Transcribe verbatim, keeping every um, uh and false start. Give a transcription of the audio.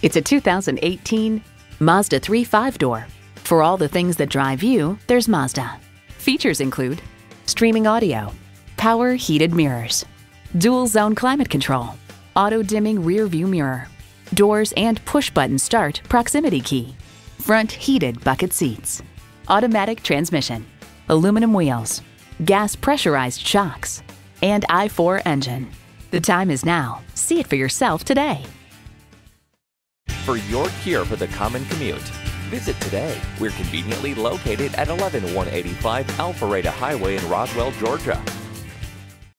It's a two thousand eighteen Mazda three five-door. For all the things that drive you, there's Mazda. Features include streaming audio, power heated mirrors, dual zone climate control, auto dimming rear view mirror, doors and push button start proximity key, front heated bucket seats, automatic transmission, aluminum wheels, gas pressurized shocks, and I four engine. The time is now. See it for yourself today. For your cure for the common commute, visit today. We're conveniently located at eleven one eighty-five Alpharetta Highway in Roswell, Georgia.